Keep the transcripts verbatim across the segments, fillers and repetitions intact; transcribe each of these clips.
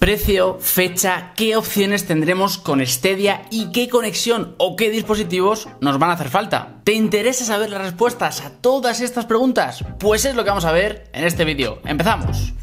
Precio, fecha, qué opciones tendremos con Stadia y qué conexión o qué dispositivos nos van a hacer falta. ¿Te interesa saber las respuestas a todas estas preguntas? Pues es lo que vamos a ver en este vídeo. ¡Empezamos!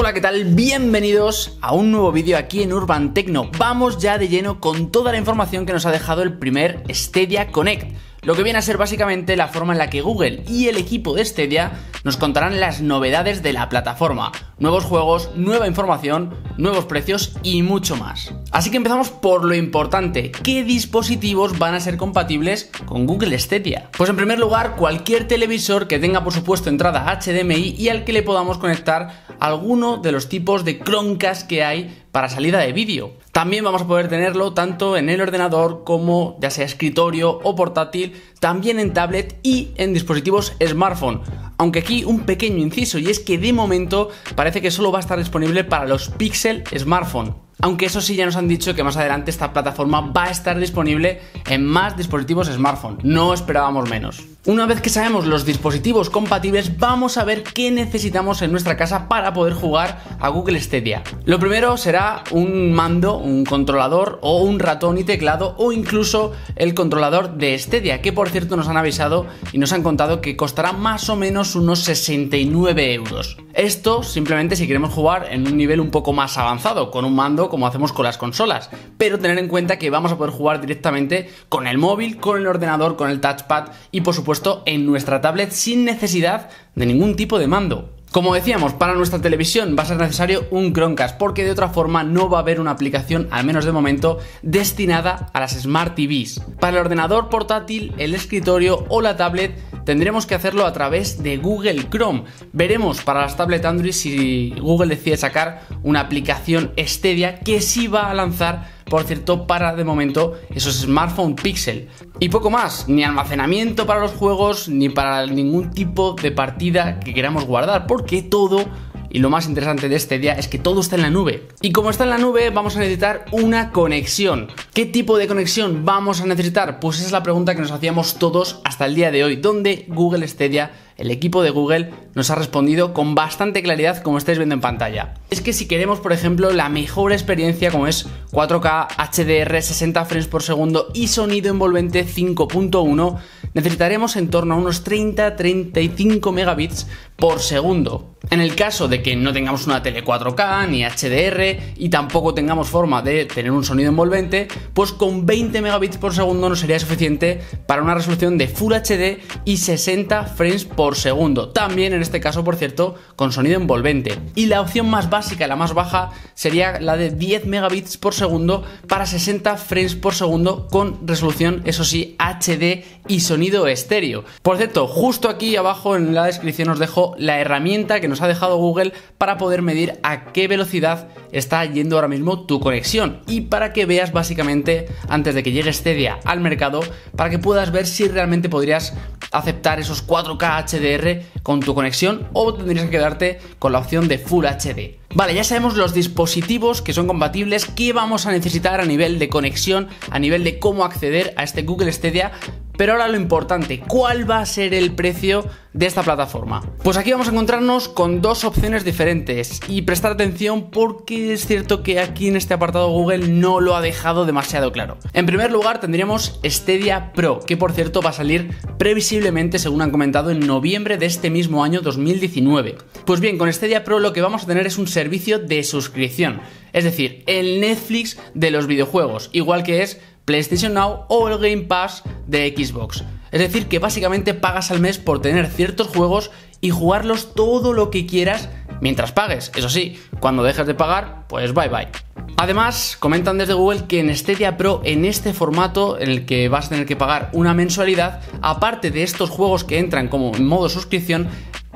Hola, ¿qué tal? Bienvenidos a un nuevo vídeo aquí en Urban Tecno. Vamos ya de lleno con toda la información que nos ha dejado el primer Stadia Connect, lo que viene a ser básicamente la forma en la que Google y el equipo de Stadia nos contarán las novedades de la plataforma, nuevos juegos, nueva información, nuevos precios y mucho más. Así que empezamos por lo importante, ¿qué dispositivos van a ser compatibles con Google Stadia? Pues en primer lugar, cualquier televisor que tenga por supuesto entrada H D M I y al que le podamos conectar alguno de los tipos de Chromecast que hay para salida de vídeo. También vamos a poder tenerlo tanto en el ordenador como ya sea escritorio o portátil, también en tablet y en dispositivos smartphone. Aunque aquí un pequeño inciso, y es que de momento parece que solo va a estar disponible para los Pixel smartphone. Aunque eso sí, ya nos han dicho que más adelante esta plataforma va a estar disponible en más dispositivos smartphone. No esperábamos menos. Una vez que sabemos los dispositivos compatibles, vamos a ver qué necesitamos en nuestra casa para poder jugar a Google Stadia. Lo primero será un mando, un controlador o un ratón y teclado, o incluso el controlador de Stadia, que por cierto nos han avisado y nos han contado que costará más o menos unos sesenta y nueve euros. Esto simplemente si queremos jugar en un nivel un poco más avanzado, con un mando como hacemos con las consolas, pero tener en cuenta que vamos a poder jugar directamente con el móvil, con el ordenador, con el touchpad y por supuesto en nuestra tablet sin necesidad de ningún tipo de mando. Como decíamos, para nuestra televisión va a ser necesario un Chromecast, porque de otra forma no va a haber una aplicación, al menos de momento, destinada a las Smart T Vs. Para el ordenador portátil, el escritorio o la tablet tendremos que hacerlo a través de Google Chrome. Veremos para las tablets Android si Google decide sacar una aplicación Stadia, que sí va a lanzar, por cierto, para de momento esos smartphone Pixel. Y poco más, ni almacenamiento para los juegos, ni para ningún tipo de partida que queramos guardar, porque todo, y lo más interesante de Stadia, es que todo está en la nube. Y como está en la nube, vamos a necesitar una conexión. ¿Qué tipo de conexión vamos a necesitar? Pues esa es la pregunta que nos hacíamos todos hasta el día de hoy, donde Google Stadia, el equipo de Google, nos ha respondido con bastante claridad, como estáis viendo en pantalla. Es que si queremos, por ejemplo, la mejor experiencia, como es cuatro K, H D R, sesenta frames por segundo y sonido envolvente cinco punto uno, necesitaremos en torno a unos treinta a treinta y cinco megabits por segundo. En el caso de que no tengamos una tele cuatro K ni H D R y tampoco tengamos forma de tener un sonido envolvente, pues con veinte megabits por segundo nos sería suficiente para una resolución de Full H D y sesenta frames por segundo. Por segundo, también en este caso, por cierto, con sonido envolvente. Y la opción más básica, la más baja, sería la de diez megabits por segundo para sesenta frames por segundo con resolución, eso sí, H D y sonido estéreo. Por cierto, justo aquí abajo en la descripción os dejo la herramienta que nos ha dejado Google para poder medir a qué velocidad está yendo ahora mismo tu conexión, y para que veas básicamente, antes de que llegue Stadia al mercado, para que puedas ver si realmente podrías aceptar esos cuatro K H D R con tu conexión o tendrías que quedarte con la opción de Full H D. Vale, ya sabemos los dispositivos que son compatibles, qué vamos a necesitar a nivel de conexión, a nivel de cómo acceder a este Google Stadia, pero ahora lo importante, ¿cuál va a ser el precio de esta plataforma? Pues aquí vamos a encontrarnos con dos opciones diferentes, y prestar atención porque es cierto que aquí en este apartado Google no lo ha dejado demasiado claro. En primer lugar tendríamos Stadia Pro, que por cierto va a salir previsiblemente, según han comentado, en noviembre de este mismo año dos mil diecinueve. Pues bien, con Stadia Pro lo que vamos a tener es un servicio de suscripción, es decir, el Netflix de los videojuegos, igual que es PlayStation Now o el Game Pass de Xbox. Es decir, que básicamente pagas al mes por tener ciertos juegos y jugarlos todo lo que quieras mientras pagues. Eso sí, cuando dejas de pagar, pues bye bye. Además, comentan desde Google que en Stadia Pro, en este formato en el que vas a tener que pagar una mensualidad, aparte de estos juegos que entran como en modo suscripción,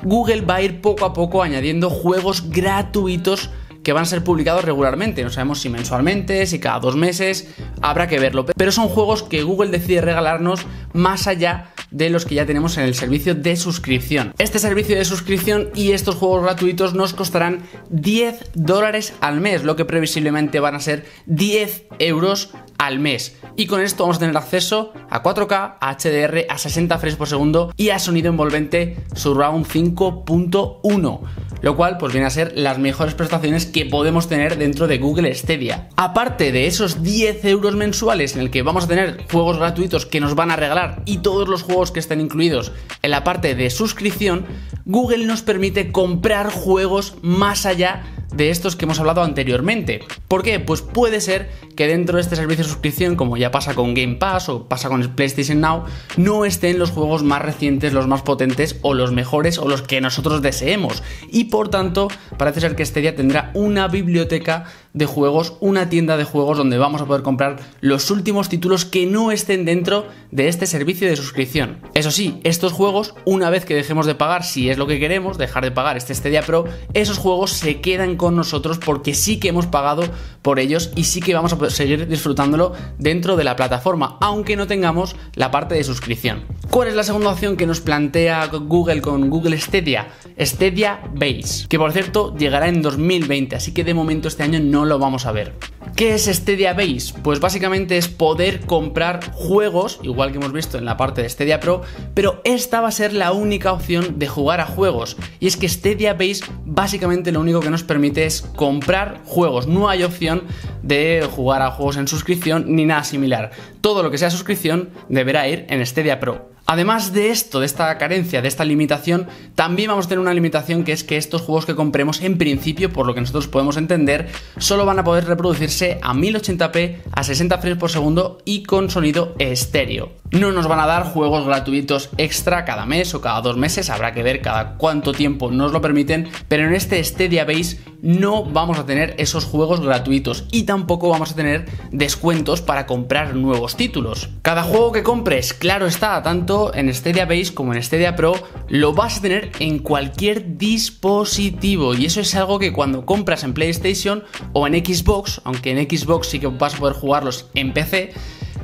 Google va a ir poco a poco añadiendo juegos gratuitos que van a ser publicados regularmente. No sabemos si mensualmente, si cada dos meses, habrá que verlo. Pero son juegos que Google decide regalarnos más allá de los que ya tenemos en el servicio de suscripción. Este servicio de suscripción y estos juegos gratuitos nos costarán diez dólares al mes, lo que previsiblemente van a ser diez euros al mes. y con esto vamos a tener acceso a cuatro K, a H D R, a sesenta frames por segundo y a sonido envolvente Surround cinco punto uno, lo cual pues viene a ser las mejores prestaciones que podemos tener dentro de Google Stadia. Aparte de esos diez euros mensuales en el que vamos a tener juegos gratuitos que nos van a regalar y todos los juegos que estén incluidos en la parte de suscripción, Google nos permite comprar juegos más allá de estos que hemos hablado anteriormente. ¿Por qué? Pues puede ser que dentro de este servicio de suscripción, como ya pasa con Game Pass o pasa con el PlayStation Now, no estén los juegos más recientes, los más potentes o los mejores o los que nosotros deseemos, y por tanto parece ser que Stadia tendrá una biblioteca de juegos, una tienda de juegos donde vamos a poder comprar los últimos títulos que no estén dentro de este servicio de suscripción. Eso sí, estos juegos, una vez que dejemos de pagar, si es lo que queremos, dejar de pagar este Stadia Pro, esos juegos se quedan con nosotros porque sí que hemos pagado por ellos y sí que vamos a seguir disfrutándolo dentro de la plataforma, aunque no tengamos la parte de suscripción. ¿Cuál es la segunda opción que nos plantea Google con Google Stadia? Stadia Base, que por cierto llegará en dos mil veinte, así que de momento este año no lo vamos a ver. ¿Qué es Stadia Base? Pues básicamente es poder comprar juegos, igual que hemos visto en la parte de Stadia Pro, pero esta va a ser la única opción de jugar a juegos. Y es que Stadia Base básicamente lo único que nos permite es comprar juegos. No hay opción de jugar a juegos en suscripción ni nada similar. Todo lo que sea suscripción deberá ir en Stadia Pro. Además de esto, de esta carencia, de esta limitación, también vamos a tener una limitación, que es que estos juegos que compremos, en principio, por lo que nosotros podemos entender, solo van a poder reproducirse a mil ochenta p, a sesenta frames por segundo y con sonido estéreo. No nos van a dar juegos gratuitos extra cada mes o cada dos meses, habrá que ver cada cuánto tiempo nos lo permiten, pero en este Stadia Base no vamos a tener esos juegos gratuitos y tampoco vamos a tener descuentos para comprar nuevos títulos. Cada juego que compres, claro está, tanto en Stadia Base como en Stadia Pro, lo vas a tener en cualquier dispositivo, y eso es algo que cuando compras en PlayStation o en Xbox, aunque en Xbox sí que vas a poder jugarlos en P C,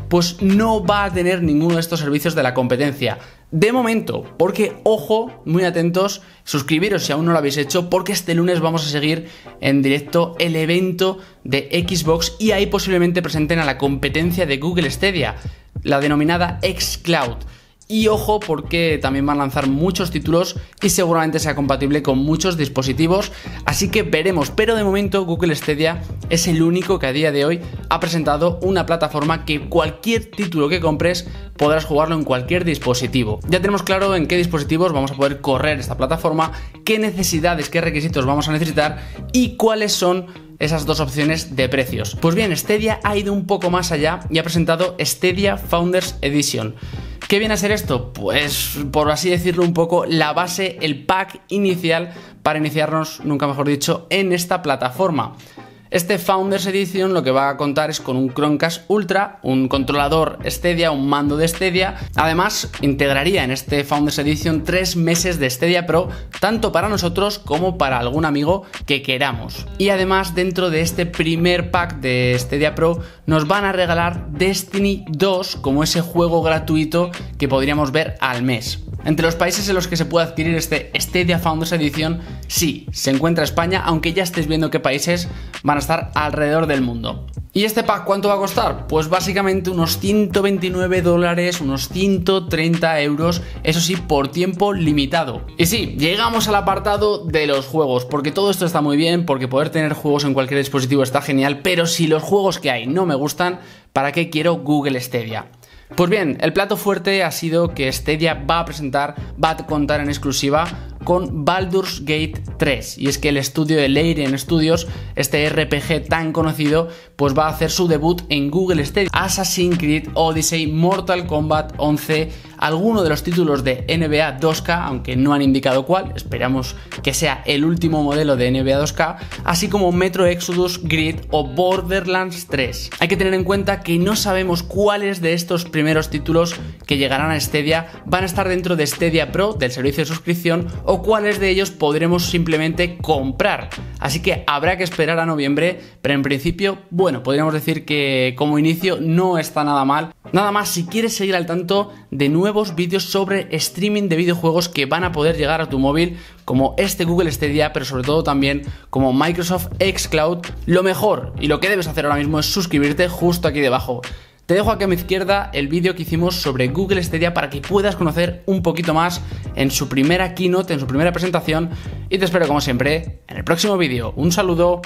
pues no va a tener ninguno de estos servicios de la competencia. De momento, porque ojo, muy atentos, suscribiros si aún no lo habéis hecho, porque este lunes vamos a seguir en directo el evento de Xbox y ahí posiblemente presenten a la competencia de Google Stadia, la denominada xCloud. Y ojo, porque también van a lanzar muchos títulos y seguramente sea compatible con muchos dispositivos, así que veremos. Pero de momento Google Stadia es el único que a día de hoy ha presentado una plataforma que cualquier título que compres podrás jugarlo en cualquier dispositivo. Ya tenemos claro en qué dispositivos vamos a poder correr esta plataforma, qué necesidades, qué requisitos vamos a necesitar y cuáles son esas dos opciones de precios. Pues bien, Stadia ha ido un poco más allá y ha presentado Stadia Founders Edition. ¿Qué viene a ser esto? Pues, por así decirlo un poco, la base, el pack inicial para iniciarnos, nunca mejor dicho, en esta plataforma. Este Founders Edition lo que va a contar es con un Chromecast Ultra, un controlador Stadia, un mando de Stadia. Además, integraría en este Founders Edition tres meses de Stadia Pro, tanto para nosotros como para algún amigo que queramos. Y además, dentro de este primer pack de Stadia Pro, nos van a regalar Destiny dos como ese juego gratuito que podríamos ver al mes. Entre los países en los que se puede adquirir este Stadia Founders Edition, sí, se encuentra España, aunque ya estáis viendo qué países van a estar alrededor del mundo. ¿Y este pack cuánto va a costar? Pues básicamente unos ciento veintinueve dólares, unos ciento treinta euros, eso sí, por tiempo limitado. Y sí, llegamos al apartado de los juegos, porque todo esto está muy bien, porque poder tener juegos en cualquier dispositivo está genial, pero si los juegos que hay no me gustan, ¿para qué quiero Google Stadia? Pues bien, el plato fuerte ha sido que Stadia va a presentar, va a contar en exclusiva con Baldur's Gate tres, y es que el estudio de Larian Studios, este R P G tan conocido, pues va a hacer su debut en Google Stadia. Assassin's Creed Odyssey, Mortal Kombat once, alguno de los títulos de N B A dos K, aunque no han indicado cuál, esperamos que sea el último modelo de N B A dos K, así como Metro Exodus, Grid o Borderlands tres. Hay que tener en cuenta que no sabemos cuáles de estos primeros títulos que llegarán a Stadia van a estar dentro de Stadia Pro, del servicio de suscripción, o cuáles de ellos podremos simplemente comprar. Así que habrá que esperar a noviembre, pero en principio, bueno, podríamos decir que como inicio no está nada mal. Nada más, si quieres seguir al tanto de nuevos vídeos sobre streaming de videojuegos que van a poder llegar a tu móvil, como este Google Stadia, pero sobre todo también como Microsoft xCloud, lo mejor y lo que debes hacer ahora mismo es suscribirte justo aquí debajo. Te dejo aquí a mi izquierda el vídeo que hicimos sobre Google Stadia para que puedas conocer un poquito más en su primera keynote, en su primera presentación, y te espero como siempre en el próximo vídeo. Un saludo.